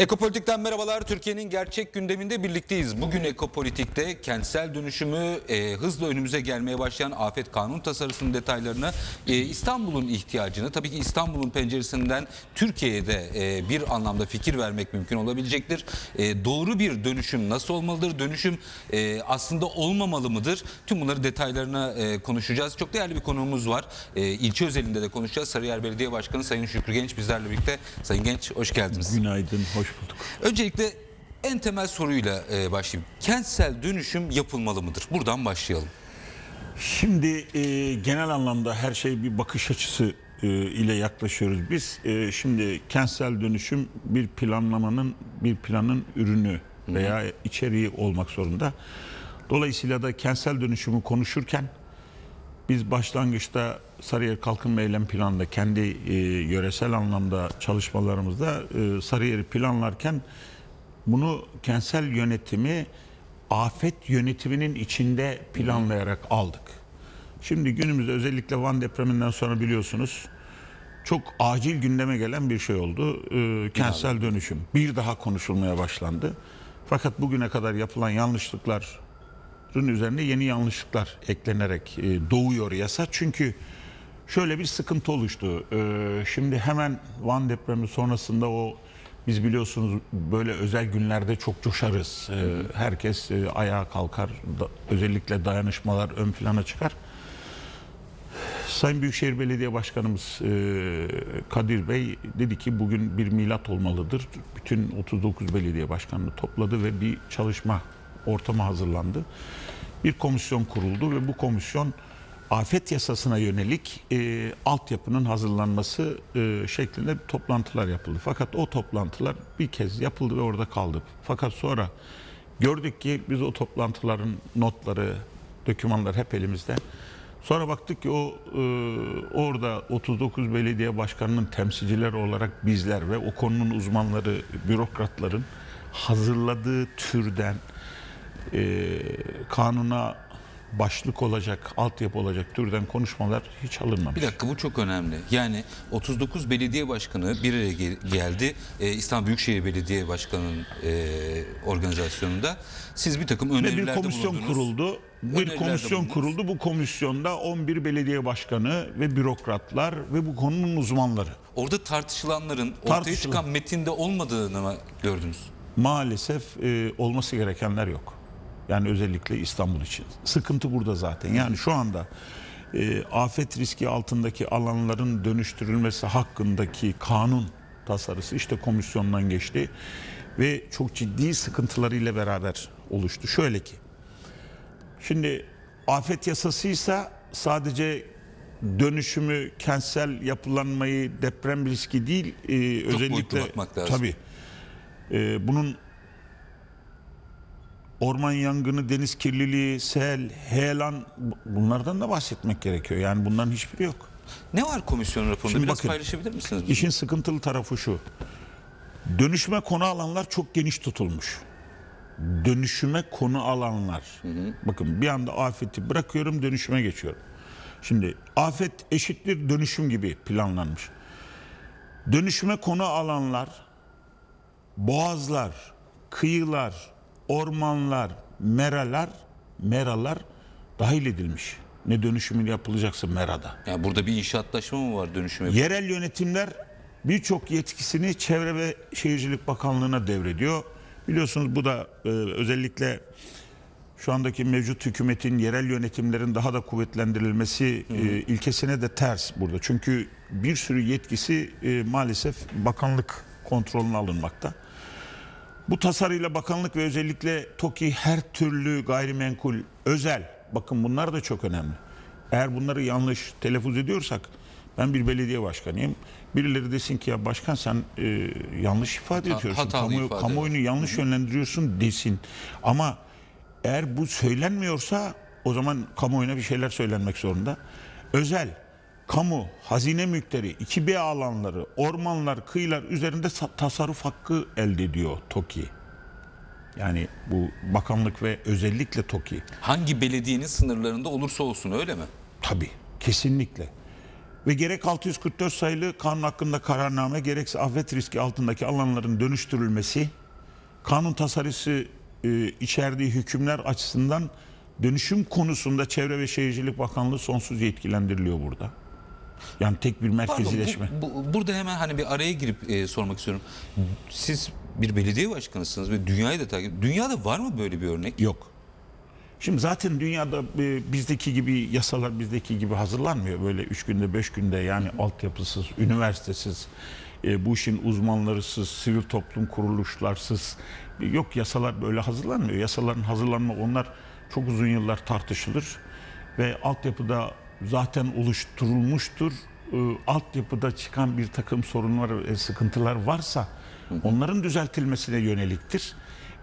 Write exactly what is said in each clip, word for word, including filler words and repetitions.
Ekopolitik'ten merhabalar. Türkiye'nin gerçek gündeminde birlikteyiz. Bugün Ekopolitik'te kentsel dönüşümü e, hızla önümüze gelmeye başlayan afet kanun tasarısının detaylarına, e, İstanbul'un ihtiyacını, tabii ki İstanbul'un penceresinden Türkiye'ye de e, bir anlamda fikir vermek mümkün olabilecektir. E, doğru bir dönüşüm nasıl olmalıdır? Dönüşüm e, aslında olmamalı mıdır? Tüm bunları detaylarına e, konuşacağız. Çok değerli bir konuğumuz var. E, ilçe özelinde de konuşacağız. Sarıyer Belediye Başkanı Sayın Şükrü Genç bizlerle birlikte. Sayın Genç, hoş geldiniz. Günaydın. Hoş bulduk. Öncelikle en temel soruyla e, başlayayım. Kentsel dönüşüm yapılmalı mıdır? Buradan başlayalım. Şimdi e, genel anlamda her şey bir bakış açısı e, ile yaklaşıyoruz. Biz e, şimdi kentsel dönüşüm bir planlamanın, bir planın ürünü veya Hı. içeriği olmak zorunda. Dolayısıyla da kentsel dönüşümü konuşurken biz başlangıçta Sarıyer Kalkınma Eylem Planı'nda kendi e, yöresel anlamda çalışmalarımızda e, Sarıyer'i planlarken bunu kentsel yönetimi afet yönetiminin içinde planlayarak aldık. Şimdi günümüzde özellikle Van depreminden sonra biliyorsunuz çok acil gündeme gelen bir şey oldu. E, kentsel dönüşüm bir daha konuşulmaya başlandı. Fakat bugüne kadar yapılan yanlışlıklar üzerine yeni yanlışlıklar eklenerek doğuyor yasa. Çünkü şöyle bir sıkıntı oluştu. Şimdi hemen Van depremi sonrasında o biz biliyorsunuz böyle özel günlerde çok coşarız. Herkes ayağa kalkar. Özellikle dayanışmalar ön plana çıkar. Sayın Büyükşehir Belediye Başkanımız Kadir Bey dedi ki bugün bir milat olmalıdır. Bütün otuz dokuz belediye başkanını topladı ve bir çalışma ortama hazırlandı. Bir komisyon kuruldu ve bu komisyon afet yasasına yönelik e, altyapının hazırlanması e, şeklinde toplantılar yapıldı. Fakat o toplantılar bir kez yapıldı ve orada kaldı. Fakat sonra gördük ki biz o toplantıların notları, dokümanlar hep elimizde. Sonra baktık ki o e, orada otuz dokuz belediye başkanının temsilcileri olarak bizler ve o konunun uzmanları, bürokratların hazırladığı türden E, kanuna başlık olacak, altyapı olacak türden konuşmalar hiç alınmamış. Bir dakika, bu çok önemli. Yani otuz dokuz belediye başkanı bir araya geldi. E, İstanbul Büyükşehir Belediye Başkanı'nın e, organizasyonunda. Siz bir takım önerilerde bulundunuz. Bir komisyon bulundunuz. kuruldu. Bir komisyon kuruldu. Bu komisyonda on bir belediye başkanı ve bürokratlar ve bu konunun uzmanları. Orada tartışılanların Tartışılan. ortaya çıkan metinde olmadığını mı gördünüz? Maalesef e, olması gerekenler yok. Yani özellikle İstanbul için. Sıkıntı burada zaten. Yani şu anda e, afet riski altındaki alanların dönüştürülmesi hakkındaki kanun tasarısı işte komisyondan geçti. Ve çok ciddi sıkıntılarıyla beraber oluştu. Şöyle ki, şimdi afet yasasıysa sadece dönüşümü, kentsel yapılanmayı, deprem riski değil. E, çok özellikle bakmak lazım. Tabii. E, bunun orman yangını, deniz kirliliği, sel, heyelan, bunlardan da bahsetmek gerekiyor. Yani bunların hiçbiri yok. Ne var komisyon raporunda? Şimdi biraz bakın, paylaşabilir misiniz? İşin sıkıntılı tarafı şu. Dönüşüme konu alanlar çok geniş tutulmuş. Dönüşüme konu alanlar. Hı hı. Bakın bir anda afeti bırakıyorum, dönüşüme geçiyorum. Şimdi afet eşittir dönüşüm gibi planlanmış. Dönüşüme konu alanlar, boğazlar, kıyılar, ormanlar, meralar, meralar dahil edilmiş. Ne dönüşümün yapılacaksa merada. Yani burada bir inşaatlaşma mı var dönüşüme? Yerel yönetimler birçok yetkisini Çevre ve Şehircilik Bakanlığı'na devrediyor. Biliyorsunuz bu da e, özellikle şu andaki mevcut hükümetin yerel yönetimlerin daha da kuvvetlendirilmesi e, ilkesine de ters burada. Çünkü bir sürü yetkisi e, maalesef bakanlık kontrolüne alınmakta. Bu tasarıyla bakanlık ve özellikle TOKİ her türlü gayrimenkul, özel, bakın bunlar da çok önemli. Eğer bunları yanlış telaffuz ediyorsak, ben bir belediye başkanıyım. Birileri desin ki ya başkan sen e, yanlış ifade ediyorsun, kamu, ifade kamuoyunu ediyorsun. yanlış yönlendiriyorsun desin. Ama eğer bu söylenmiyorsa o zaman kamuoyuna bir şeyler söylenmek zorunda. Özel, kamu, hazine mülkleri, iki B alanları, ormanlar, kıyılar üzerinde tasarruf hakkı elde ediyor TOKİ. Yani bu bakanlık ve özellikle TOKİ. Hangi belediyenin sınırlarında olursa olsun öyle mi? Tabii, kesinlikle. ve gerek altı yüz kırk dört sayılı kanun hakkında kararname, gerekse afet riski altındaki alanların dönüştürülmesi, kanun tasarısı e, içerdiği hükümler açısından dönüşüm konusunda Çevre ve Şehircilik Bakanlığı sonsuz yetkilendiriliyor burada. Yani tek bir merkezileşme. Pardon, bu, bu, burada hemen hani bir araya girip e, sormak istiyorum. Siz bir belediye başkanısınız ve dünyayı da takip. Dünyada var mı böyle bir örnek? Yok. Şimdi zaten dünyada e, bizdeki gibi yasalar bizdeki gibi hazırlanmıyor. Böyle üç günde beş günde yani Hı. altyapısız, üniversitesiz, e, bu işin uzmanlarısız, sivil toplum kuruluşlarsız. E, yok, yasalar böyle hazırlanmıyor. Yasaların hazırlanma onlar çok uzun yıllar tartışılır ve altyapıda zaten oluşturulmuştur. E, altyapıda çıkan bir takım sorunlar, e, sıkıntılar varsa onların düzeltilmesine yöneliktir.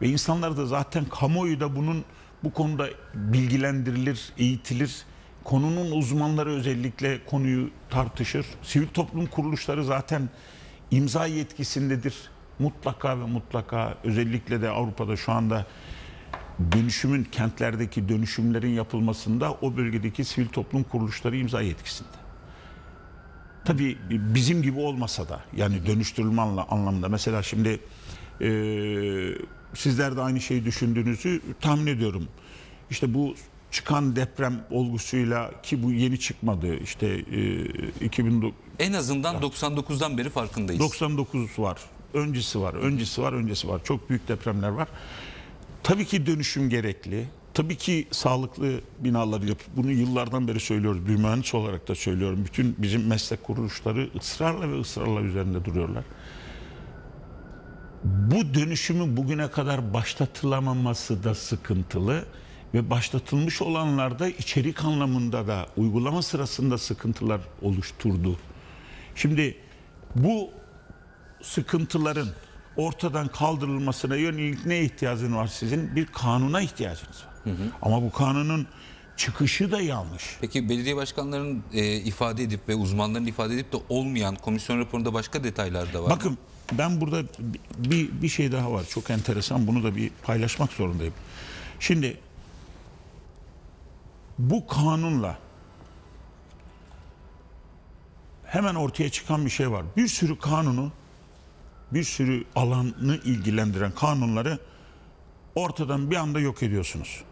Ve insanlar da zaten kamuoyu da bunun bu konuda bilgilendirilir, eğitilir. Konunun uzmanları özellikle konuyu tartışır. Sivil toplum kuruluşları zaten imza yetkisindedir. Mutlaka ve mutlaka, özellikle de Avrupa'da şu anda dönüşümün, kentlerdeki dönüşümlerin yapılmasında o bölgedeki sivil toplum kuruluşları imza yetkisinde. Tabii bizim gibi olmasa da yani dönüştürülme anlamında. Mesela şimdi e, sizler de aynı şeyi düşündüğünüzü tahmin ediyorum. İşte bu çıkan deprem olgusuyla, ki bu yeni çıkmadı. İşte e, iki bin dokuz en azından doksan dokuzdan beri farkındayız. doksan dokuz var. Öncesi var. Öncesi var. Öncesi var. Çok büyük depremler var. Tabii ki dönüşüm gerekli. Tabii ki sağlıklı binalar yapıp, bunu yıllardan beri söylüyoruz. Bir mühendis olarak da söylüyorum. Bütün bizim meslek kuruluşları ısrarla ve ısrarla üzerinde duruyorlar. Bu dönüşümün bugüne kadar başlatılamaması da sıkıntılı ve başlatılmış olanlarda içerik anlamında da uygulama sırasında sıkıntılar oluşturdu. Şimdi bu sıkıntıların ortadan kaldırılmasına yönelik neye ihtiyacın var sizin? Bir kanuna ihtiyacınız var. Hı hı. Ama bu kanunun çıkışı da yanlış. Peki belediye başkanlarının e, ifade edip ve uzmanların ifade edip de olmayan komisyon raporunda başka detaylar da var. Bakın mı? Ben burada bir, bir şey daha var. Çok enteresan. Bunu da bir paylaşmak zorundayım. Şimdi bu kanunla hemen ortaya çıkan bir şey var. Bir sürü kanunu, bir sürü alanı ilgilendiren kanunları ortadan bir anda yok ediyorsunuz.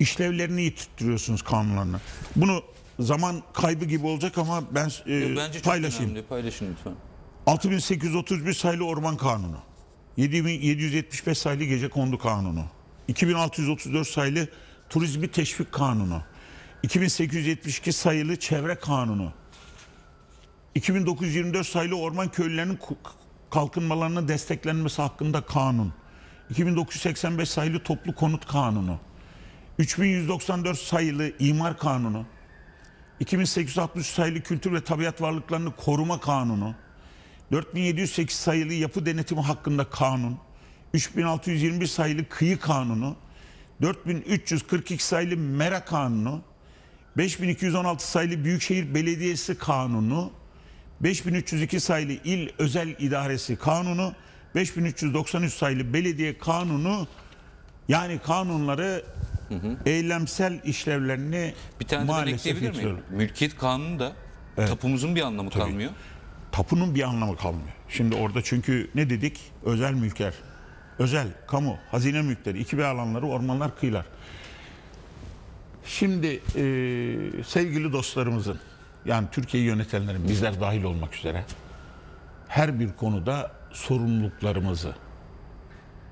İşlevlerini yitirtiyorsunuz kanunlarını. Bunu zaman kaybı gibi olacak ama ben e, bence paylaşayım. Önemli. Paylaşın lütfen. altı bin sekiz yüz otuz bir sayılı Orman Kanunu, yedi bin yedi yüz yetmiş beş sayılı Gecekondu Kanunu, iki bin altı yüz otuz dört sayılı Turizmi Teşvik Kanunu, iki bin sekiz yüz yetmiş iki sayılı Çevre Kanunu, iki bin dokuz yüz yirmi dört sayılı Orman Köylülerinin Kalkınmalarına Desteklenmesi Hakkında Kanun, iki bin dokuz yüz seksen beş sayılı Toplu Konut Kanunu, üç bin yüz doksan dört sayılı İmar Kanunu, iki bin sekiz yüz altmış sayılı Kültür ve Tabiat Varlıklarını Koruma Kanunu, dört bin yedi yüz sekiz sayılı Yapı Denetimi Hakkında Kanun, üç bin altı yüz yirmi bir sayılı Kıyı Kanunu, dört bin üç yüz kırk iki sayılı Mera Kanunu, beş bin iki yüz on altı sayılı Büyükşehir Belediyesi Kanunu, beş bin üç yüz iki sayılı İl Özel İdaresi Kanunu, beş bin üç yüz doksan üç sayılı Belediye Kanunu, yani kanunları hı hı. eylemsel işlevlerini bir tane maalesef yitiriyorum. Mülkiyet Kanunu da evet. Tapumuzun bir anlamı Tabii. kalmıyor. Tapunun bir anlamı kalmıyor. Şimdi orada çünkü ne dedik? Özel mülkler, özel, kamu, hazine mülkleri, iki B alanları, ormanlar, kıyılar. Şimdi e, sevgili dostlarımızın, yani Türkiye'yi yönetenlerin, bizler dahil olmak üzere her bir konuda sorumluluklarımızı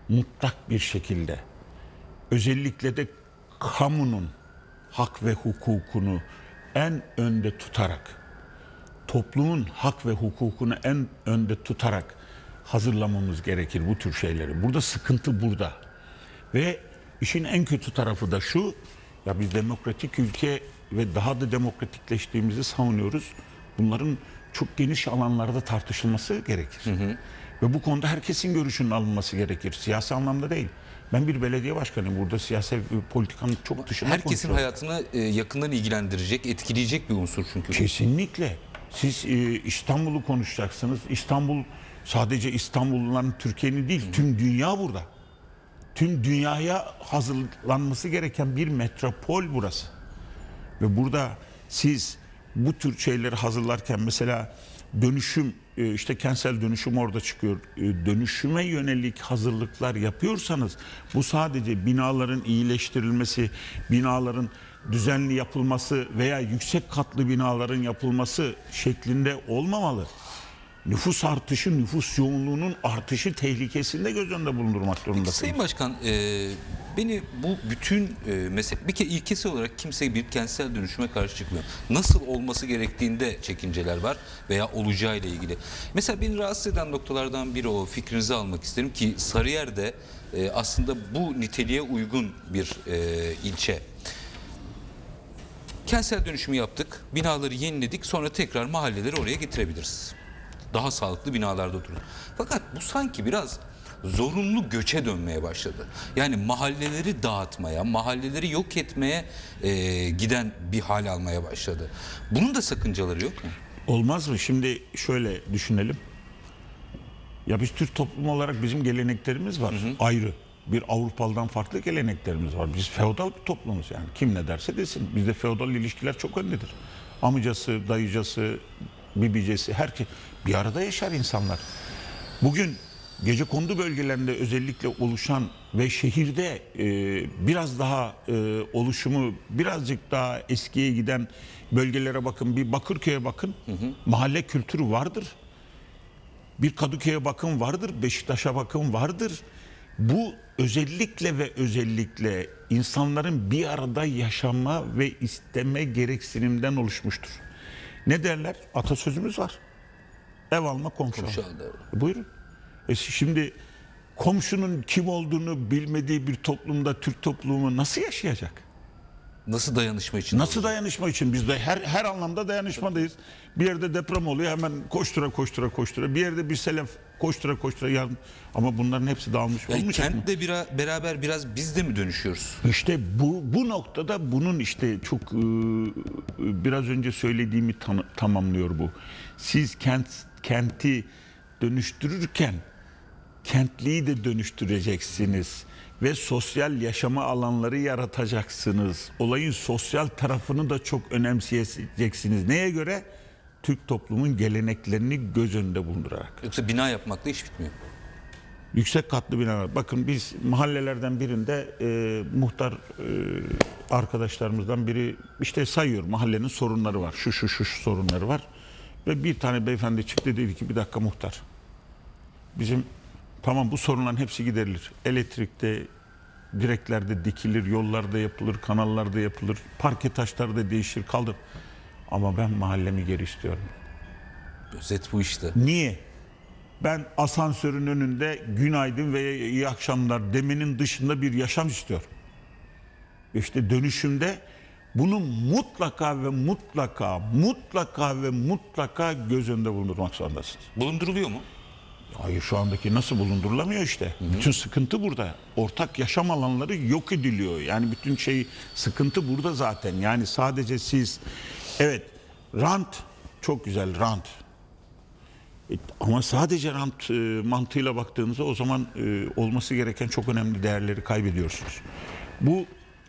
mutlak bir şekilde, özellikle de kamunun hak ve hukukunu en önde tutarak, toplumun hak ve hukukunu en önde tutarak hazırlamamız gerekir bu tür şeyleri. Burada sıkıntı burada. Ve işin en kötü tarafı da şu, ya biz demokratik ülke ve daha da demokratikleştiğimizi savunuyoruz. Bunların çok geniş alanlarda tartışılması gerekir. Hı hı. Ve bu konuda herkesin görüşünün alınması gerekir. Siyasi anlamda değil. Ben bir belediye başkanıyım. Burada siyasi politikanın çok dışında herkesin hayatını yakından ilgilendirecek, etkileyecek bir unsur çünkü. Kesinlikle. Siz e, İstanbul'u konuşacaksınız. İstanbul sadece İstanbulluların, Türkiye'nin değil, tüm dünya burada. Tüm dünyaya hazırlanması gereken bir metropol burası. Ve burada siz bu tür şeyleri hazırlarken mesela dönüşüm, işte kentsel dönüşüm orada çıkıyor. Dönüşüme yönelik hazırlıklar yapıyorsanız bu sadece binaların iyileştirilmesi, binaların düzenli yapılması veya yüksek katlı binaların yapılması şeklinde olmamalı. Nüfus artışı, nüfus yoğunluğunun artışı tehlikesinde göz önünde bulundurmak durumundasınız. Sayın Başkan, e, beni bu bütün e, mesele, bir kere ilkesi olarak kimse bir kentsel dönüşüme karşı çıkmıyor. Nasıl olması gerektiğinde çekinceler var veya olacağıyla ilgili. Mesela beni rahatsız eden noktalardan biri o, fikrinizi almak isterim ki Sarıyer'de e, aslında bu niteliğe uygun bir e, ilçe. Kentsel dönüşümü yaptık, binaları yeniledik, sonra tekrar mahalleleri oraya getirebiliriz. Daha sağlıklı binalarda oturun. Fakat bu sanki biraz zorunlu göçe dönmeye başladı. Yani mahalleleri dağıtmaya, mahalleleri yok etmeye e, giden bir hal almaya başladı. Bunun da sakıncaları yok mu? Olmaz mı? Şimdi şöyle düşünelim. Ya biz Türk toplumu olarak bizim geleneklerimiz var. Hı hı. Ayrı. Bir Avrupalı'dan farklı geleneklerimiz var. Biz feodal bir toplumuz yani. Kim ne derse desin. Bizde feodal ilişkiler çok öndedir. Amcası, dayıcası, bibicesi, herkes bir arada yaşar insanlar. Bugün Gecekondu bölgelerinde özellikle oluşan ve şehirde e, biraz daha e, oluşumu birazcık daha eskiye giden bölgelere bakın. Bir Bakırköy'e bakın. Hı hı. Mahalle kültürü vardır. Bir Kadıköy'e bakın vardır. Beşiktaş'a bakın vardır. Bu özellikle ve özellikle insanların bir arada yaşama ve isteme gereksinimden oluşmuştur. Ne derler? Atasözümüz var. Ev alma komşu. Buyurun. E şimdi komşunun kim olduğunu bilmediği bir toplumda Türk toplumu nasıl yaşayacak? Nasıl dayanışma için? Nasıl olacak? Dayanışma için? Biz de her, her anlamda dayanışmadayız. Bir yerde deprem oluyor, hemen koştura koştura koştura. Bir yerde bir selef koştura koştura. Yardım. Ama bunların hepsi dağılmış olmayacak mı? Kentle bira, beraber biraz biz de mi dönüşüyoruz? İşte bu, bu noktada bunun işte çok biraz önce söylediğimi tam, tamamlıyor bu. Siz kent kenti dönüştürürken kentliği de dönüştüreceksiniz ve sosyal yaşama alanları yaratacaksınız. Olayın sosyal tarafını da çok önemseyeceksiniz. Neye göre? Türk toplumun geleneklerini göz önünde bulundurarak. Yoksa bina yapmakla iş bitmiyor. Yüksek katlı binalar. Bakın biz mahallelerden birinde e, muhtar e, arkadaşlarımızdan biri işte sayıyor, mahallenin sorunları var. Şu şu şu, şu sorunları var. Ve bir tane beyefendi çıktı, dedi ki bir dakika muhtar. Bizim tamam bu sorunların hepsi giderilir. Elektrikte, direklerde dikilir, yollarda yapılır, kanallarda yapılır, parke taşları da değişir, kaldır. Ama ben mahallemi geri istiyorum. Özet bu işte. Niye? Ben asansörün önünde günaydın ve iyi akşamlar demenin dışında bir yaşam istiyorum. İşte dönüşümde bunu mutlaka ve mutlaka, mutlaka ve mutlaka göz önünde bulundurmak zorundasınız. Bulunduruluyor mu? Hayır, şu andaki nasıl bulundurulamıyor işte. Hı-hı. Bütün sıkıntı burada. Ortak yaşam alanları yok ediliyor. Yani bütün şey, sıkıntı burada zaten. Yani sadece siz, evet rant, çok güzel rant. E, ama sadece rant e, mantığıyla baktığınızda o zaman e, olması gereken çok önemli değerleri kaybediyorsunuz. Bu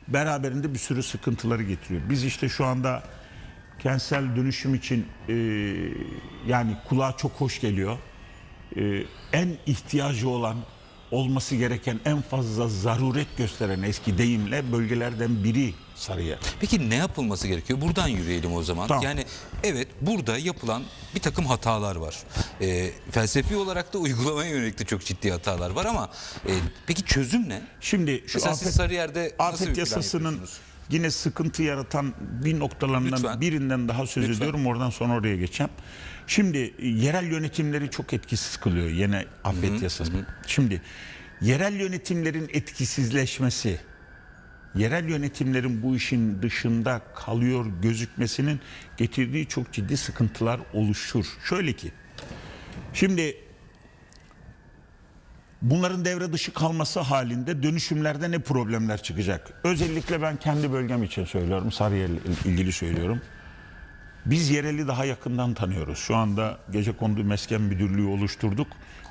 beraberinde bir sürü sıkıntıları getiriyor. Biz işte şu anda kentsel dönüşüm için e, yani kulağa çok hoş geliyor. Ee, en ihtiyacı olan, olması gereken, en fazla zaruret gösteren eski deyimle bölgelerden biri Sarıyer. Peki ne yapılması gerekiyor? Buradan yürüyelim o zaman. Tamam. Yani evet, burada yapılan bir takım hatalar var. Ee, felsefi olarak da uygulamaya yönelik de çok ciddi hatalar var ama e, peki çözüm ne? Şimdi şu mesela afet, siz Sarıyer'de afet yasasının yine sıkıntı yaratan bir noktalarından Lütfen. birinden daha söz Lütfen. ediyorum. Oradan sonra oraya geçeceğim. Şimdi yerel yönetimleri çok etkisiz kılıyor yine afet hı hı, yasası. Hı. Şimdi yerel yönetimlerin etkisizleşmesi, yerel yönetimlerin bu işin dışında kalıyor gözükmesinin getirdiği çok ciddi sıkıntılar oluşur. Şöyle ki, şimdi bunların devre dışı kalması halinde dönüşümlerde ne problemler çıkacak? Özellikle ben kendi bölgem için söylüyorum, Sarıyer'le ilgili söylüyorum. Biz yereli daha yakından tanıyoruz. Şu anda Gecekondu Mesken Müdürlüğü oluşturduk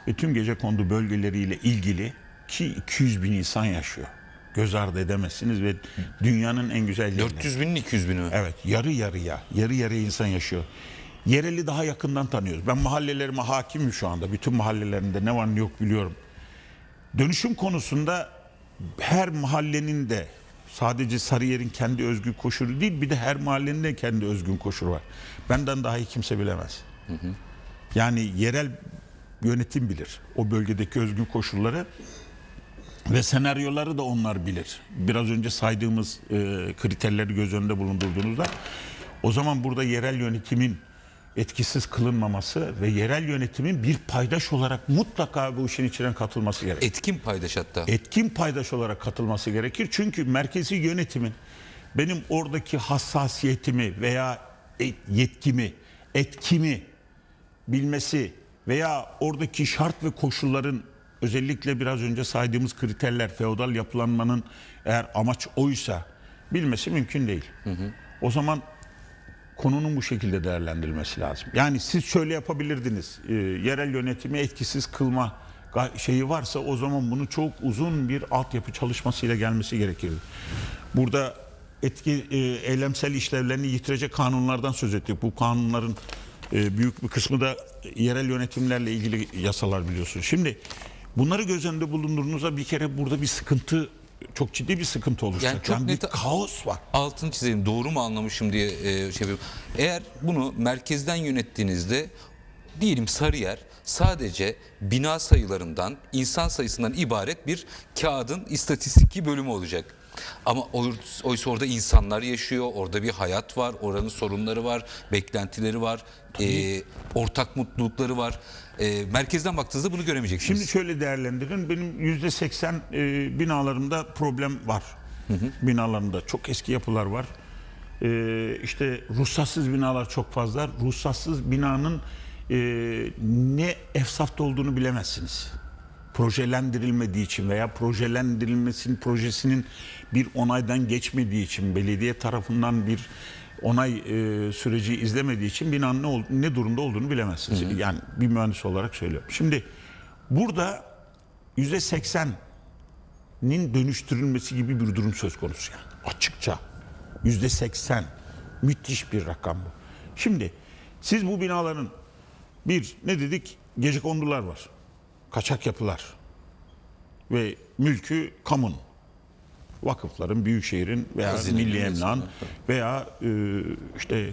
ve tüm Gecekondu bölgeleriyle ilgili ki iki yüz bin insan yaşıyor. göz ardı edemezsiniz ve dünyanın en güzel dört yüz binin iki yüz bini. Evet, yarı yarıya, yarı yarıya insan yaşıyor. Yereli daha yakından tanıyoruz. Ben mahallelerime hakimim şu anda. Bütün mahallelerinde ne var ne yok biliyorum. Dönüşüm konusunda her mahallenin de, sadece Sarıyer'in kendi özgün koşulu değil, bir de her mahallenin de kendi özgün koşulu var. Benden daha iyi kimse bilemez. Hı hı. Yani yerel yönetim bilir o bölgedeki özgün koşulları ve senaryoları da onlar bilir. Biraz önce saydığımız e, kriterleri göz önünde bulundurduğunuzda, o zaman burada yerel yönetimin etkisiz kılınmaması ve yerel yönetimin bir paydaş olarak mutlaka bu işin içine katılması gerekir. Etkin paydaş hatta. Etkin paydaş olarak katılması gerekir. Çünkü merkezi yönetimin benim oradaki hassasiyetimi veya yetkimi, etkimi bilmesi veya oradaki şart ve koşulların, özellikle biraz önce saydığımız kriterler, feodal yapılanmanın eğer amaç oysa, bilmesi mümkün değil. Hı hı. O zaman konunun bu şekilde değerlendirilmesi lazım. Yani siz şöyle yapabilirdiniz, e, yerel yönetimi etkisiz kılma şeyi varsa, o zaman bunu çok uzun bir altyapı çalışmasıyla gelmesi gerekirdi. Burada etki e, eylemsel işlevlerini yitirecek kanunlardan söz ettik. Bu kanunların e, büyük bir kısmı da yerel yönetimlerle ilgili yasalar, biliyorsunuz. Şimdi bunları göz önünde bulundurduğunuzda bir kere burada bir sıkıntı, çok ciddi bir sıkıntı oluşacak. Yani çok yani net bir kaos var. Altını çizeyim, doğru mu anlamışım diye şey yapıyorum. Eğer bunu merkezden yönettiğinizde, diyelim Sarıyer sadece bina sayılarından, insan sayısından ibaret bir kağıdın istatistiki bölümü olacak. Ama oysa orada insanlar yaşıyor, orada bir hayat var, oranın sorunları var, beklentileri var, e, ortak mutlulukları var. E, merkezden baktığınızda bunu göremeyeceksiniz. Şimdi şöyle değerlendirin, benim yüzde seksen e, binalarımda problem var. Hı hı. Binalarımda çok eski yapılar var. E, işte ruhsatsız binalar çok fazla. Ruhsatsız binanın e, ne efsafta olduğunu bilemezsiniz. Projelendirilmediği için veya projelendirilmesinin, projesinin bir onaydan geçmediği için, belediye tarafından bir onay e, süreci izlemediği için binanın ne, ne durumda olduğunu bilemezsiniz. Hı hı. Yani bir mühendis olarak söylüyorum. Şimdi burada yüzde seksenin dönüştürülmesi gibi bir durum söz konusu. Yani açıkça yüzde seksen müthiş bir rakam bu. Şimdi siz bu binaların bir, ne dedik, gecekondular var, kaçak yapılar ve mülkü kamun, vakıfların, büyükşehirin veya Hazine, milli emlakın veya e, işte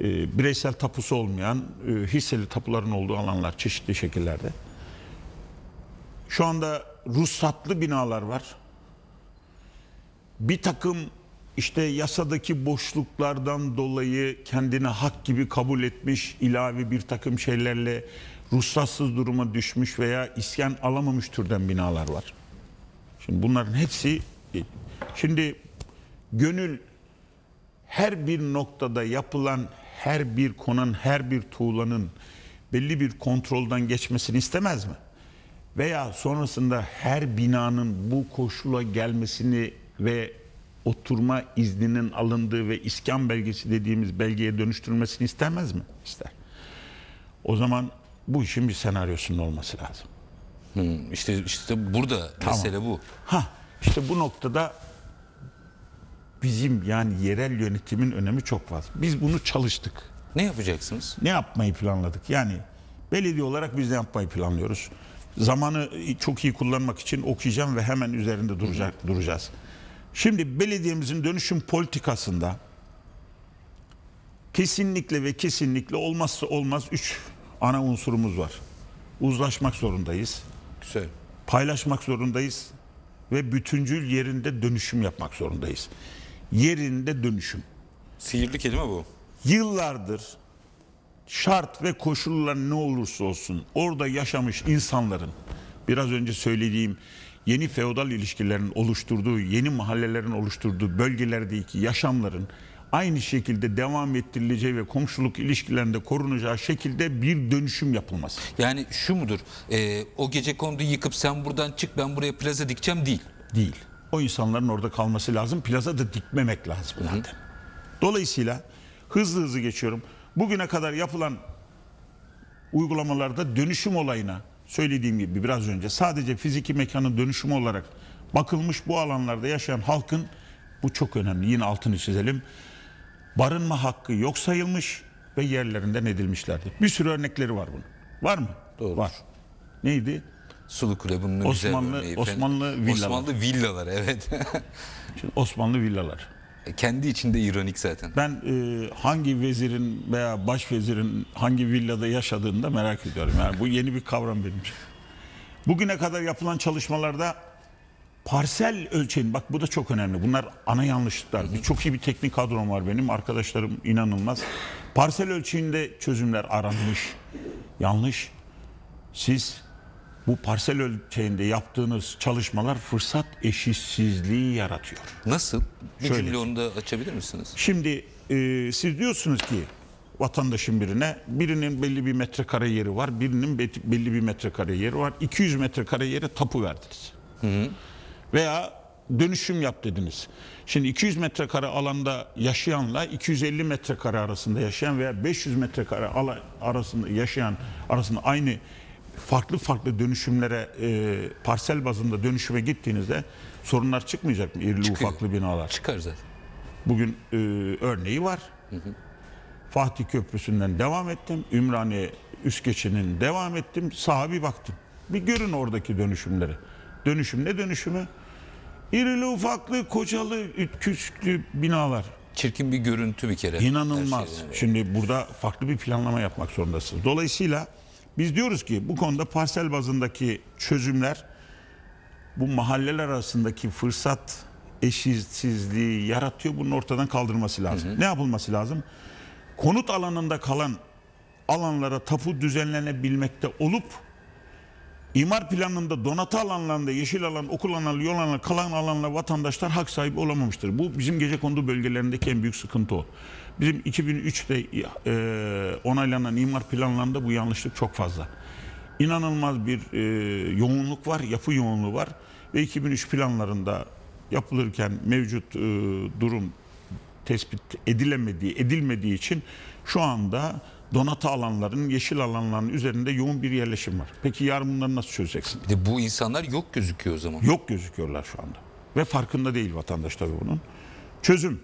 e, bireysel tapusu olmayan e, hisseli tapuların olduğu alanlar çeşitli şekillerde. Şu anda ruhsatlı binalar var. Bir takım işte yasadaki boşluklardan dolayı kendine hak gibi kabul etmiş, ilave bir takım şeylerle ruhsatsız duruma düşmüş veya iskan alamamış türden binalar var. Şimdi bunların hepsi, şimdi gönül her bir noktada yapılan, her bir konan, her bir tuğlanın belli bir kontrolden geçmesini istemez mi? Veya sonrasında her binanın bu koşula gelmesini ve oturma izninin alındığı ve iskan belgesi dediğimiz belgeye dönüştürülmesini istemez mi? İster. O zaman bu işin bir senaryosunun olması lazım. Hmm, işte işte burada tamam. Mesele bu. Ha, işte bu noktada bizim yani yerel yönetimin önemi çok fazla. Biz bunu çalıştık. Ne yapacaksınız? Ne yapmayı planladık? Yani belediye olarak biz ne yapmayı planlıyoruz? Zamanı çok iyi kullanmak için okuyacağım ve hemen üzerinde duracak, Hı -hı. duracağız. Şimdi belediyemizin dönüşüm politikasında kesinlikle ve kesinlikle olmazsa olmaz üç ana unsurumuz var. Uzlaşmak zorundayız. Güzel. Paylaşmak zorundayız ve bütüncül yerinde dönüşüm yapmak zorundayız. Yerinde dönüşüm. Sihirli kelime bu. Yıllardır şart ve koşullar ne olursa olsun orada yaşamış insanların, biraz önce söylediğim yeni feodal ilişkilerin oluşturduğu, yeni mahallelerin oluşturduğu bölgelerdeki yaşamların aynı şekilde devam ettirileceği ve komşuluk ilişkilerinde korunacağı şekilde bir dönüşüm yapılması. Yani şu mudur? E, o gecekonduyu yıkıp sen buradan çık, ben buraya plaza dikeceğim değil. Değil. O insanların orada kalması lazım. Plaza da dikmemek lazım zaten. Hı hı. Dolayısıyla hızlı hızlı geçiyorum. Bugüne kadar yapılan uygulamalarda dönüşüm olayına, söylediğim gibi biraz önce, sadece fiziki mekanın dönüşümü olarak bakılmış bu alanlarda yaşayan halkın, bu çok önemli, yine altını çizelim, barınma hakkı yok sayılmış ve yerlerinden edilmişlerdi. Bir sürü örnekleri var bunun. Var mı? Doğru. Var. Neydi? Sulukule bunun Osmanlı, güzel Osmanlı villalar. Osmanlı villalar, evet. Şimdi Osmanlı villalar. Kendi içinde ironik zaten. Ben e, hangi vezirin veya başvezirin hangi villada yaşadığını da merak ediyorum. Yani bu yeni bir kavram benim için. Bugüne kadar yapılan çalışmalarda parsel ölçeğin, bak bu da çok önemli. Bunlar ana yanlışlıklar. Bir, çok iyi bir teknik kadrom var benim. Arkadaşlarım inanılmaz. Parsel ölçeğinde çözümler aranmış. Yanlış. Siz bu parsel ölçeğinde yaptığınız çalışmalar fırsat eşitsizliği yaratıyor. Nasıl? Bu cümle onu da açabilir misiniz? Şimdi e, siz diyorsunuz ki vatandaşın birine, birinin belli bir metrekare yeri var, birinin belli bir metrekare yeri var. iki yüz metrekare yere tapu verdiniz. Hı hı. Veya dönüşüm yap dediniz. Şimdi iki yüz metrekare alanda yaşayanla iki yüz elli metrekare arasında yaşayan veya beş yüz metrekare alan arasında yaşayan arasında aynı farklı farklı dönüşümlere, e, parsel bazında dönüşüme gittiğinizde sorunlar çıkmayacak mı? İrili Çıkıyor. Ufaklı binalar. Çıkar zaten. Bugün e, örneği var. Hı hı. Fatih Köprüsü'nden devam ettim. Ümraniye üst geçinin devam ettim. Sağa bir baktım. Bir görün oradaki dönüşümleri. Dönüşüm ne dönüşümü? İrili ufaklı, kocalı, küçüklü binalar. Çirkin bir görüntü bir kere. İnanılmaz. Şimdi burada farklı bir planlama yapmak zorundasınız. Dolayısıyla biz diyoruz ki bu konuda parsel bazındaki çözümler bu mahalleler arasındaki fırsat eşitsizliği yaratıyor. Bunun ortadan kaldırılması lazım. Hı hı. Ne yapılması lazım? Konut alanında kalan alanlara tapu düzenlenebilmekte olup imar planında donatı alanlarında yeşil alan, okul alanı, yol alanı, kalan alanla vatandaşlar hak sahibi olamamıştır. Bu bizim Gecekondu bölgelerindeki en büyük sıkıntı o. Bizim iki bin üçte e, onaylanan imar planlarında bu yanlışlık çok fazla. İnanılmaz bir e, yoğunluk var, yapı yoğunluğu var. Ve iki bin üç planlarında yapılırken mevcut e, durum tespit edilemediği, edilmediği için şu anda donatı alanların, yeşil alanların üzerinde yoğun bir yerleşim var. Peki yarın bunları nasıl çözeceksin? Bir de bu insanlar yok gözüküyor o zaman. Yok gözüküyorlar şu anda. Ve farkında değil vatandaş tabii bunun. Çözüm.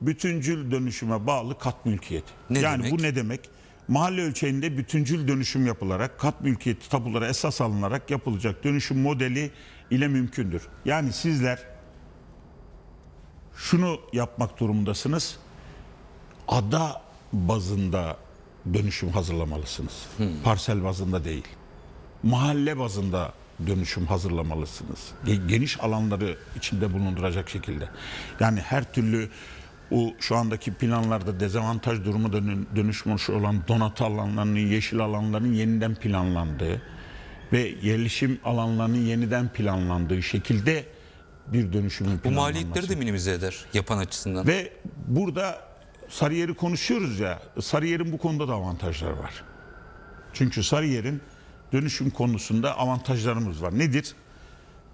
Bütüncül dönüşüme bağlı kat mülkiyeti. Ne yani demek? Bu ne demek? Mahalle ölçeğinde bütüncül dönüşüm yapılarak kat mülkiyeti tapulara esas alınarak yapılacak dönüşüm modeli ile mümkündür. Yani sizler şunu yapmak durumundasınız. Ada bazında dönüşüm hazırlamalısınız. Hmm. Parsel bazında değil. Mahalle bazında dönüşüm hazırlamalısınız. Geniş alanları içinde bulunduracak şekilde. Yani her türlü o şu andaki planlarda dezavantaj durumu dönüşmüş olan donatı alanlarının, yeşil alanların yeniden planlandığı ve yerleşim alanlarının yeniden planlandığı şekilde bir dönüşümün planlanması. Bu maliyetleri de minimize eder yapan açısından. Ve burada Sarıyer'i konuşuyoruz ya, Sarıyer'in bu konuda da avantajları var. Çünkü Sarıyer'in dönüşüm konusunda avantajlarımız var. Nedir?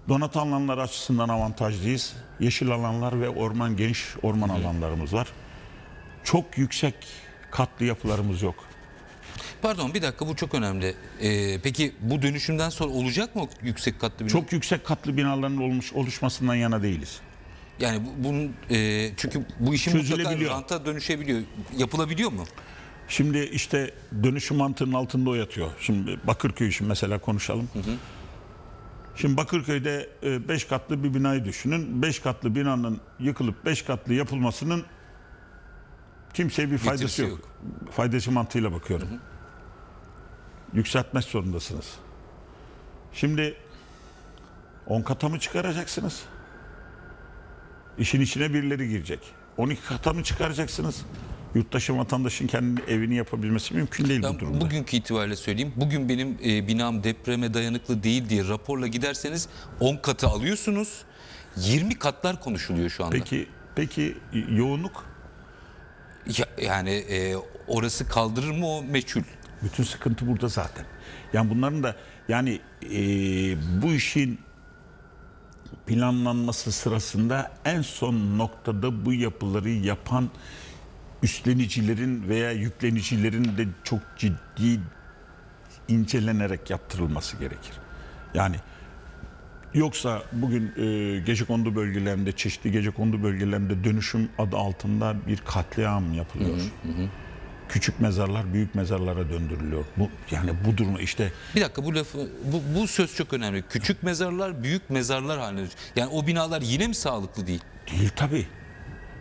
Donatı alanlar açısından avantajlıyız. Yeşil alanlar ve orman, geniş orman alanlarımız var. Çok yüksek katlı yapılarımız yok. Pardon bir dakika, bu çok önemli. Ee, peki bu dönüşümden sonra olacak mı yüksek katlı bina? Çok yüksek katlı binaların olmuş, oluşmasından yana değiliz. Yani bu, bunun e, çünkü bu işin mutlaka ranta dönüşebiliyor. Yapılabiliyor mu? Şimdi işte dönüşüm mantığının altında o yatıyor. Şimdi Bakırköy için mesela konuşalım. Hı hı. Şimdi Bakırköy'de beş katlı bir binayı düşünün. beş katlı binanın yıkılıp beş katlı yapılmasının kimseye bir faydası yok. yok. Faydası mantığıyla bakıyorum. Hı hı. Yükseltmek zorundasınız. Şimdi on kata mı çıkaracaksınız? İşin içine birileri girecek. on iki kata mı çıkaracaksınız? Yurttaşın, vatandaşın kendi evini yapabilmesi mümkün değil ben bu durumda. Bugünkü itibariyle söyleyeyim. Bugün benim e, binam depreme dayanıklı değil diye raporla giderseniz on katı alıyorsunuz. yirmi katlar konuşuluyor şu anda. Peki, peki yoğunluk? Ya, yani e, orası kaldırır mı o meçhul? Bütün sıkıntı burada zaten. Yani bunların da yani e, bu işin planlanması sırasında en son noktada bu yapıları yapan üstlenicilerin veya yüklenicilerin de çok ciddi incelenerek yaptırılması gerekir. Yani Yoksa bugün e, Gecekondu bölgelerinde, çeşitli Gecekondu bölgelerinde dönüşüm adı altında bir katliam yapılıyor. Hı hı hı. Küçük mezarlar büyük mezarlara döndürülüyor. Bu yani bu durumu işte. Bir dakika, bu lafı, bu, bu söz çok önemli. Küçük mezarlar büyük mezarlar haline. Yani o binalar yine mi sağlıklı değil? Değil tabii.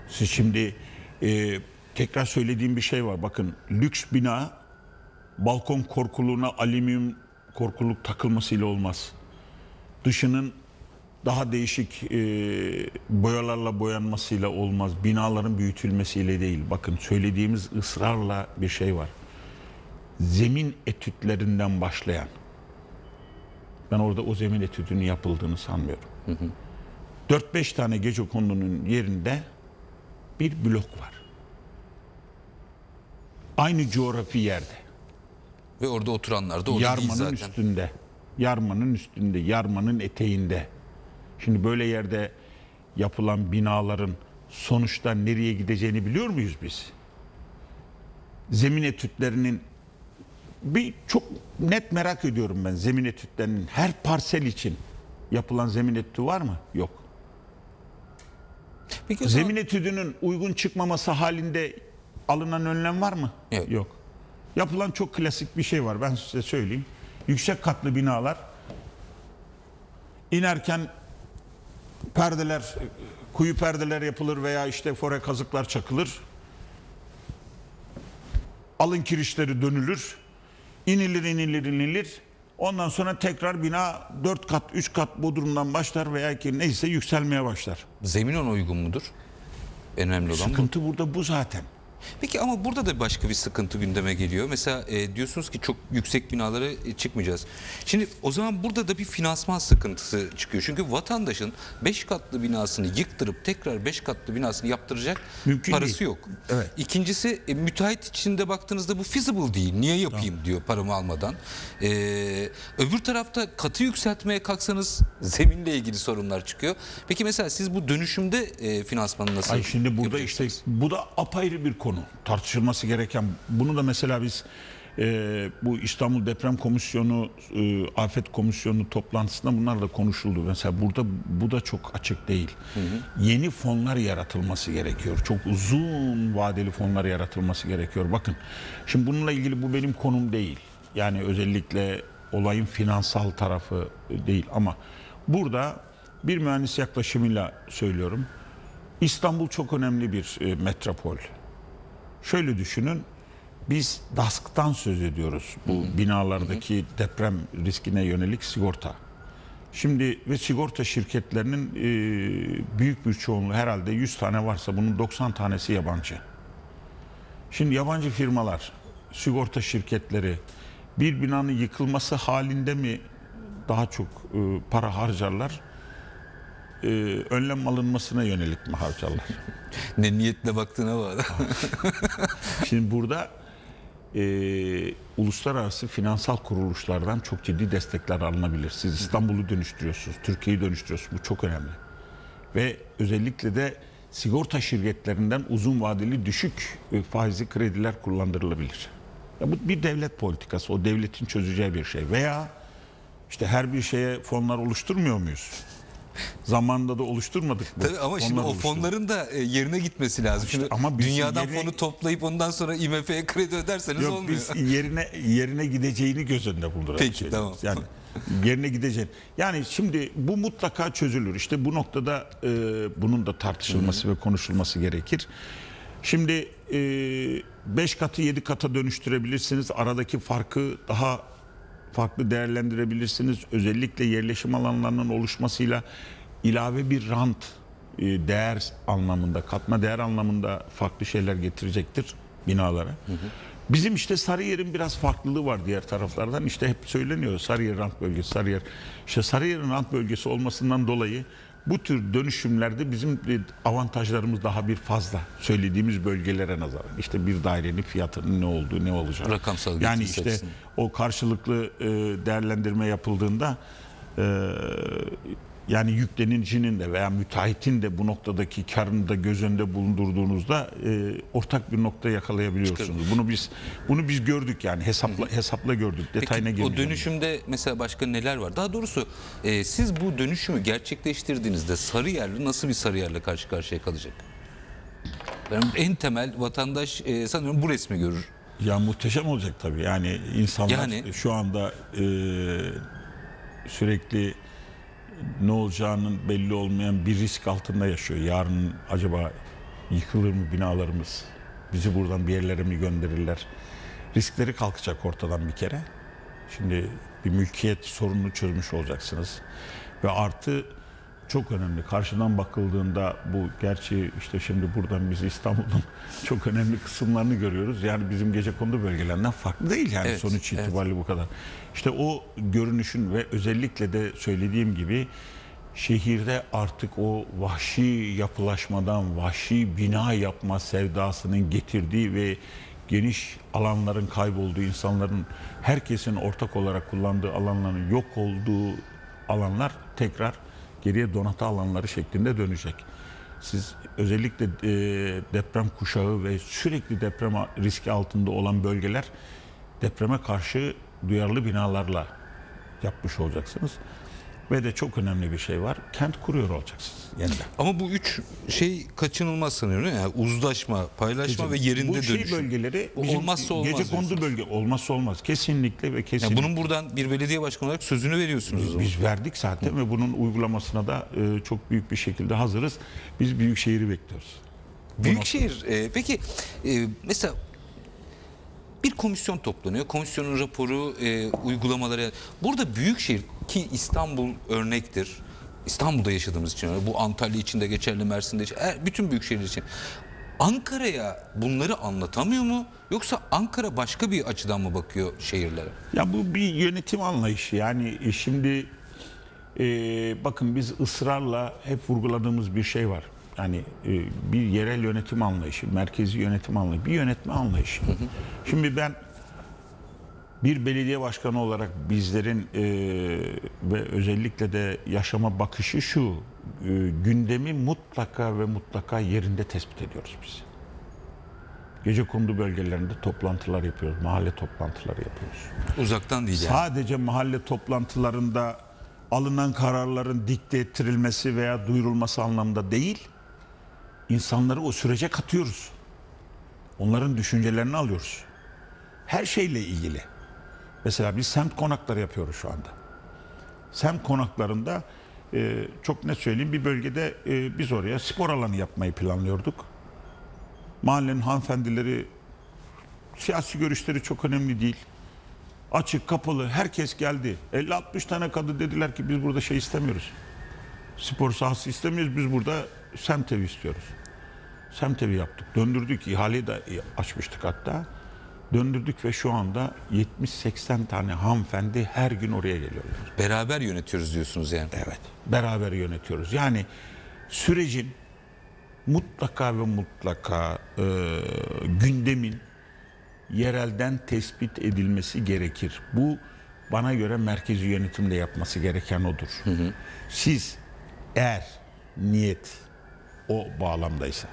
Siz şimdi e, tekrar söylediğim bir şey var. Bakın, lüks bina balkon korkuluğuna alüminyum korkuluk takılmasıyla olmaz. Dışının daha değişik e, boyalarla boyanmasıyla olmaz. Binaların büyütülmesiyle değil. Bakın, söylediğimiz ısrarla bir şey var. Zemin etütlerinden başlayan. Ben orada o zemin etüdünün yapıldığını sanmıyorum. dört beş tane Gecekondu'nun yerinde bir blok var. Aynı coğrafi yerde. Ve orada oturanlar da o yarmanın zaten. üstünde. Yarmanın üstünde, yarmanın eteğinde. Şimdi böyle yerde yapılan binaların sonuçta nereye gideceğini biliyor muyuz biz? Zemin etütlerinin, bir çok net merak ediyorum ben, zemin etütlerinin her parsel için yapılan zemin etüdü var mı? Yok. Peki, zemin o... etüdünün uygun çıkmaması halinde alınan önlem var mı? Evet. Yok. Yapılan çok klasik bir şey var, ben size söyleyeyim. Yüksek katlı binalar inerken perdeler, kuyu perdeler yapılır veya işte fore kazıklar çakılır. Alın kirişleri dönülür. İnilir, inilir, inilir. Ondan sonra tekrar bina dört kat, üç kat bodrumdan başlar veya ki neyse yükselmeye başlar. Zemin ona uygun mudur? Önemli olan sıkıntı bu. Burada bu zaten. Peki ama burada da başka bir sıkıntı gündeme geliyor. Mesela e, diyorsunuz ki çok yüksek binalara e, çıkmayacağız. Şimdi o zaman burada da bir finansman sıkıntısı çıkıyor. Çünkü vatandaşın beş katlı binasını yıktırıp tekrar beş katlı binasını yaptıracak mümkün parası değil. Yok. Evet. İkincisi e, müteahhit içinde baktığınızda bu feasible değil. Niye yapayım tamam. diyor paramı almadan. E, öbür tarafta katı yükseltmeye kalksanız zeminle ilgili sorunlar çıkıyor. Peki mesela siz bu dönüşümde e, finansmanı nasıl Ay şimdi burada işte bu da apayrı bir konu. Tartışılması gereken. Bunu da mesela biz e, bu İstanbul Deprem Komisyonu, e, Afet Komisyonu toplantısında bunlar da konuşuldu. Mesela burada bu da çok açık değil. Hı hı. Yeni fonlar yaratılması gerekiyor. Çok uzun vadeli fonlar yaratılması gerekiyor. Bakın şimdi bununla ilgili bu benim konum değil. Yani özellikle olayın finansal tarafı değil ama burada bir mühendis yaklaşımıyla söylüyorum. İstanbul çok önemli bir e, metropol. Şöyle düşünün, biz DASK'tan söz ediyoruz, bu hı hı. binalardaki hı hı. deprem riskine yönelik sigorta. Şimdi ve sigorta şirketlerinin e, büyük bir çoğunluğu, herhalde yüz tane varsa bunun doksan tanesi yabancı. Şimdi yabancı firmalar, sigorta şirketleri bir binanın yıkılması halinde mi daha çok e, para harcarlar? Ee, önlem alınmasına yönelik mi harcarlar? Ne niyetle baktığına bağlı. Şimdi burada e, uluslararası finansal kuruluşlardan çok ciddi destekler alınabilir. Siz İstanbul'u dönüştürüyorsunuz, Türkiye'yi dönüştürüyorsunuz. Bu çok önemli. Ve özellikle de sigorta şirketlerinden uzun vadeli düşük faizli krediler kullandırılabilir. Ya bu bir devlet politikası. O devletin çözeceği bir şey. Veya işte her bir şeye fonlar oluşturmuyor muyuz? Zamanında da oluşturmadık mı? Tabii ama fonlar şimdi o oluşturdu. Fonların da yerine gitmesi lazım. Şimdi ama dünyadan yerine... fonu toplayıp ondan sonra I M F'ye kredi öderseniz Yok, olmuyor. Biz yerine yerine gideceğini göz önünde bulunduralım. Peki şeyler. Tamam. Yani yerine gideceğini. Yani şimdi bu mutlaka çözülür. İşte bu noktada e, bunun da tartışılması Hı-hı. ve konuşulması gerekir. Şimdi beş e, katı yedi kata dönüştürebilirsiniz. Aradaki farkı daha farklı değerlendirebilirsiniz. Özellikle yerleşim alanlarının oluşmasıyla ilave bir rant değer anlamında, katma değer anlamında farklı şeyler getirecektir binalara. Hı hı. Bizim işte Sarıyer'in biraz farklılığı var diğer taraflardan. İşte hep söyleniyor Sarıyer rant bölgesi, Sarıyer. İşte Sarıyer'in rant bölgesi olmasından dolayı bu tür dönüşümlerde bizim avantajlarımız daha bir fazla söylediğimiz bölgelere nazaran. İşte bir dairenin fiyatının ne olduğu, ne olacağı. Rakamsal yani işte seçsin. O karşılıklı değerlendirme yapıldığında yani yüklenicinin de veya müteahhitin de bu noktadaki karını da göz önünde bulundurduğunuzda e, ortak bir nokta yakalayabiliyorsunuz. Çıkır. Bunu biz bunu biz gördük yani hesapla Hı-hı. hesapla gördük. Detayına girmeyeceğim. Peki o dönüşümde mesela başka neler var? Daha doğrusu e, siz bu dönüşümü gerçekleştirdiğinizde Sarıyer'le nasıl bir Sarıyer'le karşı karşıya kalacak? Yani en temel vatandaş e, sanıyorum bu resmi görür. Ya muhteşem olacak tabii. Yani insanlar yani, şu anda e, sürekli ne olacağının belli olmayan bir risk altında yaşıyor. Yarın acaba yıkılır mı binalarımız? Bizi buradan bir yerlere mi gönderirler? Riskleri kalkacak ortadan bir kere. Şimdi bir mülkiyet sorununu çözmüş olacaksınız. Ve artı çok önemli. Karşıdan bakıldığında bu gerçi işte şimdi buradan biz İstanbul'un çok önemli kısımlarını görüyoruz. Yani bizim Gecekondu bölgelerinden farklı değil yani evet, sonuç itibariyle evet. bu kadar. İşte o görünüşün ve özellikle de söylediğim gibi şehirde artık o vahşi yapılaşmadan vahşi bina yapma sevdasının getirdiği ve geniş alanların kaybolduğu, insanların herkesin ortak olarak kullandığı alanların yok olduğu alanlar tekrar geriye donatı alanları şeklinde dönecek. Siz özellikle deprem kuşağı ve sürekli deprem riski altında olan bölgeler depreme karşı duyarlı binalarla yapmış olacaksınız. Ve de çok önemli bir şey var. Kent kuruyor olacaksınız yeniden. Ama bu üç şey kaçınılmaz sanıyorum. Yani uzlaşma, paylaşma Kesin. ve yerinde dönüşüm. Bu şey bölgeleri olmazsa olmaz. Gecekondu bölge olmazsa olmaz. Kesinlikle ve kesinlikle. Yani bunun buradan bir belediye başkanı olarak sözünü veriyorsunuz. Biz, biz verdik zaten Hı. ve bunun uygulamasına da e, çok büyük bir şekilde hazırız. Biz Büyükşehir'i bekliyoruz. Büyükşehir. E, peki e, mesela bir komisyon toplanıyor. Komisyonun raporu, e, uygulamaları. Burada Büyükşehir ki İstanbul örnektir. İstanbul'da yaşadığımız için. Bu Antalya için de geçerli, Mersin'de için. Bütün Büyükşehir için. Ankara'ya bunları anlatamıyor mu? Yoksa Ankara başka bir açıdan mı bakıyor şehirlere? Ya bu bir yönetim anlayışı. Yani şimdi e, bakın biz ısrarla hep vurguladığımız bir şey var. Yani bir yerel yönetim anlayışı, merkezi yönetim anlayışı, bir yönetme anlayışı. Hı hı. Şimdi ben bir belediye başkanı olarak bizlerin e, ve özellikle de yaşama bakışı şu, e, gündemi mutlaka ve mutlaka yerinde tespit ediyoruz biz. Gecekondu bölgelerinde toplantılar yapıyoruz, mahalle toplantıları yapıyoruz. Uzaktan değil yani. Sadece mahalle toplantılarında alınan kararların dikte ettirilmesi veya duyurulması anlamında değil, İnsanları o sürece katıyoruz. Onların düşüncelerini alıyoruz. Her şeyle ilgili. Mesela biz semt konakları yapıyoruz şu anda. Semt konaklarında e, çok net söyleyeyim bir bölgede e, biz oraya spor alanı yapmayı planlıyorduk. Mahallenin hanımefendileri, siyasi görüşleri çok önemli değil. Açık, kapalı, herkes geldi. elli altmış tane kadın dediler ki biz burada şey istemiyoruz. Spor sahası istemiyoruz, biz burada semt evi istiyoruz. Semt evi yaptık, döndürdük, ihaleyi de açmıştık hatta. Döndürdük ve şu anda yetmiş seksen tane hanımefendi her gün oraya geliyorlar. Beraber yönetiyoruz diyorsunuz yani. Evet, beraber yönetiyoruz. Yani sürecin mutlaka ve mutlaka e, gündemin yerelden tespit edilmesi gerekir. Bu bana göre merkezi yönetimle yapması gereken odur. Hı hı. Siz eğer niyet o bağlamdaysa,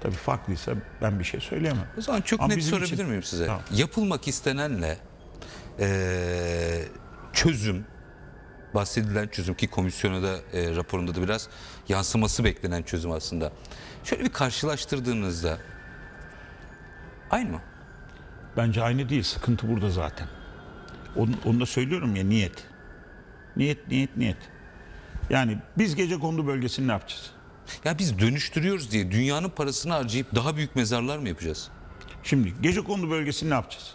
tabii farklıysa ben bir şey söyleyemem. O zaman çok Ama net sorabilir için... miyim size? Tamam. Yapılmak istenenle e, çözüm, bahsedilen çözüm ki komisyona da e, raporunda da biraz yansıması beklenen çözüm aslında. Şöyle bir karşılaştırdığınızda aynı mı? Bence aynı değil. Sıkıntı burada zaten. Onu, onu da söylüyorum ya, niyet. Niyet, niyet, niyet. Yani biz Gecekondu bölgesini ne yapacağız? Ya biz dönüştürüyoruz diye dünyanın parasını harcayıp daha büyük mezarlar mı yapacağız? Şimdi Gecekondu bölgesini ne yapacağız?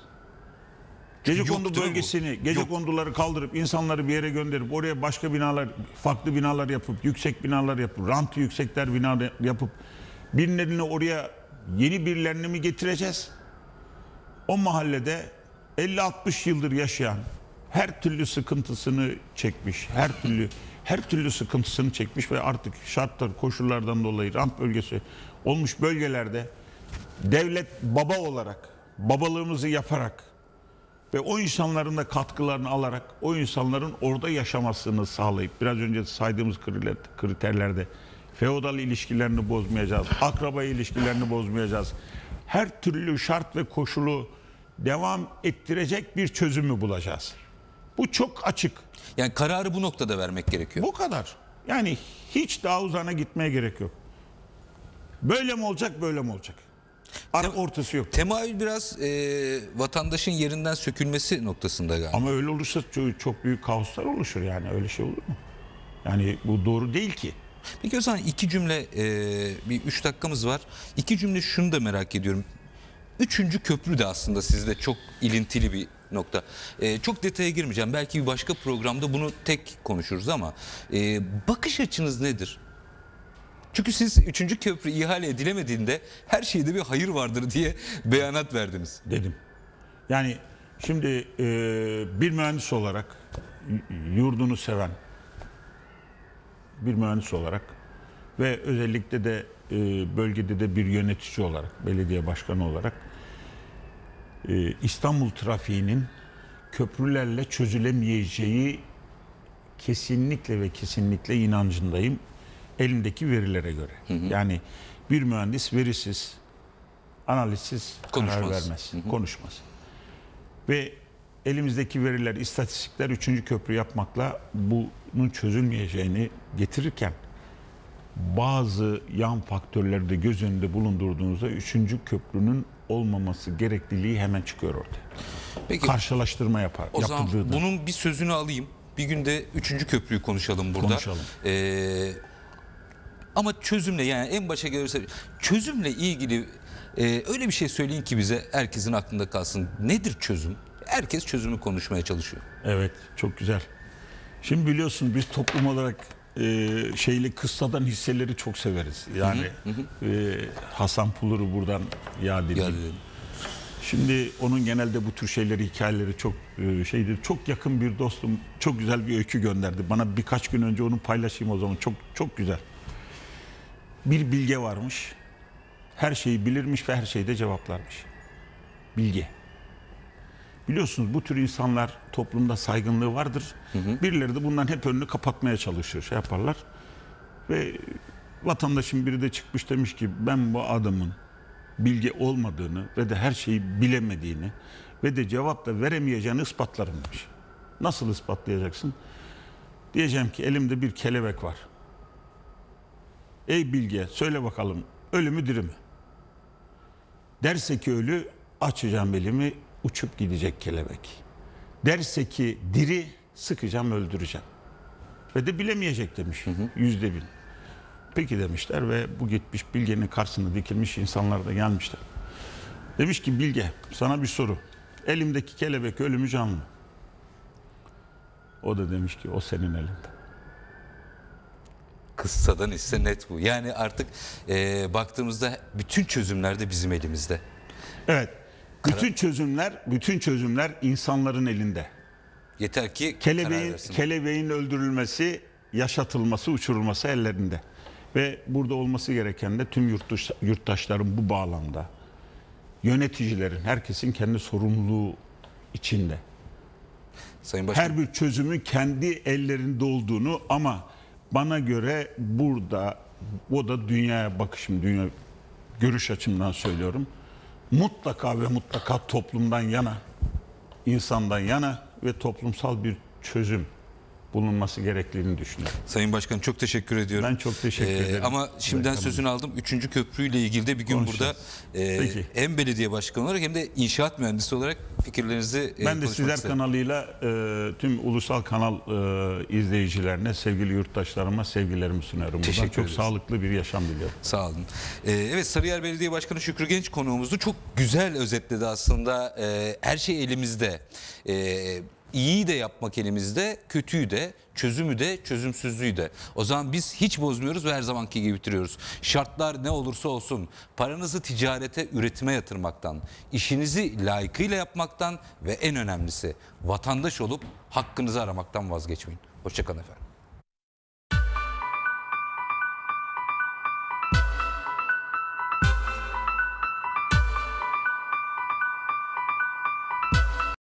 Gecekondu bölgesini, gecekonduları kaldırıp insanları bir yere gönderip oraya başka binalar, farklı binalar yapıp, yüksek binalar yapıp, rantı yüksekler binalar yapıp birilerini oraya yeni birilerini mi getireceğiz? O mahallede elli altmış yıldır yaşayan, her türlü sıkıntısını çekmiş, her türlü her türlü sıkıntısını çekmiş ve artık şartlar, koşullardan dolayı rant bölgesi olmuş bölgelerde devlet baba olarak, babalığımızı yaparak ve o insanların da katkılarını alarak o insanların orada yaşamasını sağlayıp, biraz önce saydığımız kriterlerde feodal ilişkilerini bozmayacağız, akraba ilişkilerini bozmayacağız, her türlü şart ve koşulu devam ettirecek bir çözümü bulacağız. Bu çok açık. Yani kararı bu noktada vermek gerekiyor. Bu kadar. Yani hiç daha uzana gitmeye gerek yok. Böyle mi olacak, böyle mi olacak? Ara ortası yok. Temayül biraz e, vatandaşın yerinden sökülmesi noktasında galiba. Ama öyle olursa çok, çok büyük kaoslar oluşur yani. Öyle şey olur mu? Yani bu doğru değil ki. Peki o zaman iki cümle, e, bir üç dakikamız var. İki cümle şunu da merak ediyorum. Üçüncü köprü de aslında sizde çok ilintili bir nokta. E, çok detaya girmeyeceğim. Belki bir başka programda bunu tek konuşuruz ama e, bakış açınız nedir? Çünkü siz üçüncü köprü ihale edilemediğinde her şeyde bir hayır vardır diye beyanat verdiniz. Dedim. Yani şimdi e, bir mühendis olarak, yurdunu seven bir mühendis olarak ve özellikle de e, bölgede de bir yönetici olarak, belediye başkanı olarak e, İstanbul trafiğinin köprülerle çözülemeyeceği kesinlikle ve kesinlikle inancındayım. Elimdeki verilere göre. Hı hı. Yani bir mühendis verisiz, analizsiz karar vermez. Hı hı. Konuşmaz. Ve elimizdeki veriler, istatistikler üçüncü köprü yapmakla bunun çözülmeyeceğini getirirken bazı yan faktörleri de göz önünde bulundurduğunuzda üçüncü köprünün olmaması gerekliliği hemen çıkıyor ortaya. Peki, karşılaştırma yapar. O zaman bunun bir sözünü alayım. Bir gün de üçüncü köprüyü konuşalım burada. Konuşalım. Ee, Ama çözümle, yani en başa gelirse çözümle ilgili e, öyle bir şey söyleyin ki bize herkesin aklında kalsın. Nedir çözüm? Herkes çözümü konuşmaya çalışıyor. Evet, çok güzel. Şimdi biliyorsun biz toplum olarak e, şeyli kıssadan hisseleri çok severiz. Yani hı hı hı. E, Hasan Pulur'u buradan yad edelim. Şimdi onun genelde bu tür şeyleri, hikayeleri çok e, şeydir. Çok yakın bir dostum çok güzel bir öykü gönderdi. Bana birkaç gün önce onu paylaşayım o zaman. Çok çok güzel. Bir bilge varmış, her şeyi bilirmiş ve her şeyde cevaplarmış. Bilge. Biliyorsunuz bu tür insanlar toplumda saygınlığı vardır. Hı hı. Birileri de bundan hep önünü kapatmaya çalışıyor, şey yaparlar. Ve vatandaşın biri de çıkmış demiş ki ben bu adamın bilge olmadığını ve de her şeyi bilemediğini ve de cevap da veremeyeceğini ispatlarım demiş. Nasıl ispatlayacaksın? Diyeceğim ki elimde bir kelebek var. Ey bilge söyle bakalım ölü mü diri mi? Derse ki ölü, açacağım elimi, uçup gidecek kelebek. Derse ki diri, sıkacağım, öldüreceğim. Ve de bilemeyecek demiş, yüzde bin. Peki demişler ve bu gitmiş bilgenin karşısında dikilmiş insanlar da gelmişler. Demiş ki bilge sana bir soru. Elimdeki kelebek ölü mü canlı mı? O da demiş ki o senin elinde. Kıssadan ise net bu. Yani artık e, baktığımızda bütün çözümler de bizim elimizde. Evet. Bütün çözümler, bütün çözümler insanların elinde. Yeter ki kelebeğin, kelebeğin öldürülmesi, yaşatılması, uçurulması ellerinde. Ve burada olması gereken de tüm yurttaş, yurttaşların bu bağlamda, yöneticilerin, herkesin kendi sorumluluğu içinde. Sayın Başkan, her bir çözümün kendi ellerinde olduğunu ama bana göre burada, o da dünyaya bakışım, dünya görüş açımdan söylüyorum. Mutlaka ve mutlaka toplumdan yana, insandan yana ve toplumsal bir çözüm bulunması gerektiğini düşünüyorum. Sayın Başkan çok teşekkür ediyorum. Ben çok teşekkür ee, ederim. Ama şimdiden Başkanım. Sözünü aldım. Üçüncü köprüyle ilgili de bir gün burada e, hem belediye başkanı olarak hem de inşaat mühendisi olarak fikirlerinizi e, ben de sizler isterim. Kanalıyla e, tüm ulusal kanal e, izleyicilerine, sevgili yurttaşlarıma sevgilerimi sunuyorum. Teşekkür ederim. Çok sağlıklı bir yaşam diliyorum. Sağ olun. E, evet, Sarıyer Belediye Başkanı Şükrü Genç konuğumuzdu. Çok güzel özetledi aslında. E, her şey elimizde. E, İyiyi de yapmak elimizde, kötüyü de, çözümü de, çözümsüzlüğü de. O zaman biz hiç bozmuyoruz ve her zamanki gibi bitiriyoruz. Şartlar ne olursa olsun paranızı ticarete, üretime yatırmaktan, işinizi layıkıyla yapmaktan ve en önemlisi vatandaş olup hakkınızı aramaktan vazgeçmeyin. Hoşça kalın efendim.